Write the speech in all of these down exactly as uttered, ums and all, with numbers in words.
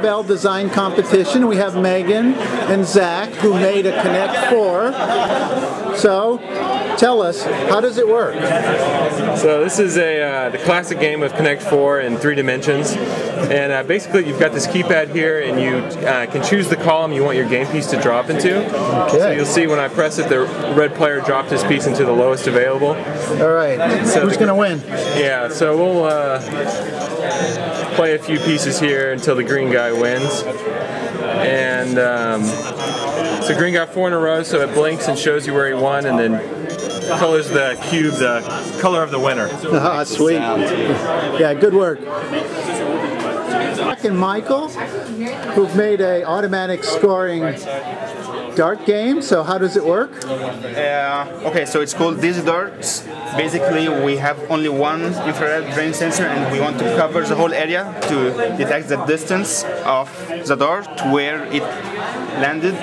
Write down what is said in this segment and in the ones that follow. Bell design competition. We have Megan and Zach who made a Connect Four. So tell us, how does it work? So this is a uh, the classic game of Connect Four in three dimensions, and uh, basically you've got this keypad here, and you uh, can choose the column you want your game piece to drop into. Okay. So you'll see when I press it, the red player dropped his piece into the lowest available. All right. So who's going to win? Yeah. So we'll uh, play a few pieces here until the green guy wins, and um, so green got four in a row, so it blinks and shows you where he won, and then colors the cube the color of the winner. Ah, sweet. Yeah, good work. Zach and Michael, who've made a automatic scoring dart game. So how does it work? Uh, okay, so it's called Dizzy Dart. Basically, we have only one infrared rain sensor, and we want to cover the whole area to detect the distance of the dart where it landed.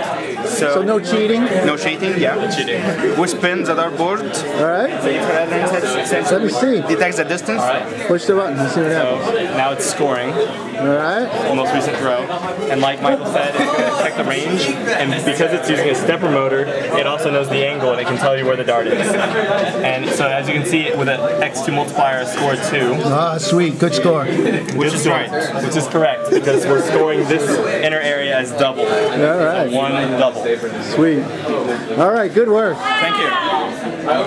So, so no cheating? No cheating, yeah. No cheating. We spin the dartboard. All right. The infrared rain sensor. Let me see. Detects the distance. All right. Push the button and see what happens. So now it's scoring. All right. Most recent row. And like Michael said, it's going to check the range, and because it's using a stepper motor, it also knows the angle and it can tell you where the dart is. And so as you can see, with an X two multiplier, I scored two. Ah, sweet. Good score. Which is right. Which is correct, because we're scoring this inner area as double. All right. One double. Sweet. All right. Good work. Thank you.